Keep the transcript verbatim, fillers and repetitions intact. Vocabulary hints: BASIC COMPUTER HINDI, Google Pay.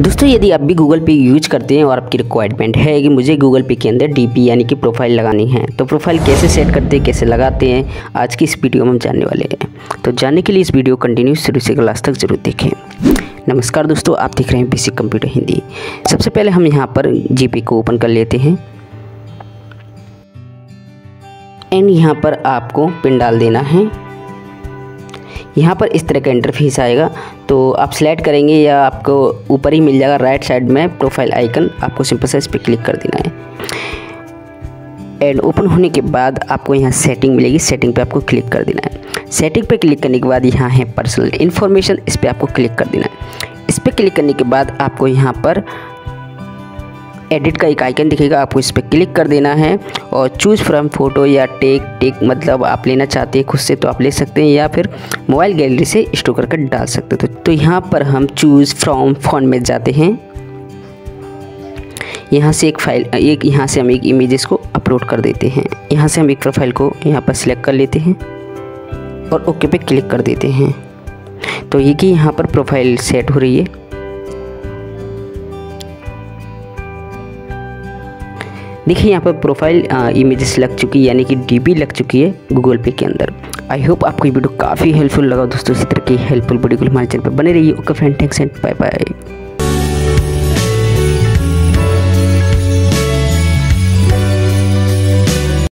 दोस्तों यदि आप भी गूगल पे यूज करते हैं और आपकी रिक्वायरमेंट है कि मुझे गूगल पे के अंदर डीपी यानी कि प्रोफाइल लगानी है, तो प्रोफाइल कैसे सेट करते हैं, कैसे लगाते हैं, आज की इस वीडियो में हम जानने वाले हैं। तो जानने के लिए इस वीडियो कंटिन्यू शुरू से लास्ट तक जरूर देखें। नमस्कार दोस्तों, आप देख रहे हैं बेसिक कंप्यूटर हिंदी। सबसे पहले हम यहाँ पर जीपे को ओपन कर लेते हैं एंड यहाँ पर आपको पिन डाल देना है। यहाँ पर इस तरह का इंटरफेस आएगा, तो आप सेलेक्ट करेंगे या आपको ऊपर ही मिल जाएगा राइट साइड में प्रोफाइल आइकन, आपको सिंपल से इस पर क्लिक कर देना है एंड ओपन होने के बाद आपको यहाँ सेटिंग मिलेगी। सेटिंग पे आपको क्लिक कर देना है। सेटिंग पे क्लिक करने के बाद यहाँ है पर्सनल इन्फॉर्मेशन, इस पर आपको क्लिक कर देना है। इस पर क्लिक करने के बाद आपको यहाँ पर एडिट का एक आइकन दिखेगा, आपको इस पर क्लिक कर देना है और चूज़ फ्रॉम फोटो या टेक टेक मतलब आप लेना चाहते हैं खुद से तो आप ले सकते हैं या फिर मोबाइल गैलरी से स्टोर करके डाल सकते हो। तो, तो यहाँ पर हम चूज़ फ्रॉम फॉन्ट में जाते हैं। यहाँ से एक फाइल एक यहाँ से हम एक इमेजेस को अपलोड कर देते हैं। यहाँ से हम एक प्रोफाइल को यहाँ पर सिलेक्ट कर लेते हैं और ओके पे क्लिक कर देते हैं। तो ये कि यहाँ पर प्रोफाइल सेट हो रही है। देखिए यहाँ पर प्रोफाइल इमेजेस लग चुकी है यानी कि डीपी लग चुकी है गूगल पे के अंदर। आई होप आपको ये वीडियो काफ़ी हेल्पफुल लगा दोस्तों। इसी तरह की हेल्पफुल वीडियो को हमारे चैनल पर बने रहिए। Okay friend, thanks and bye bye.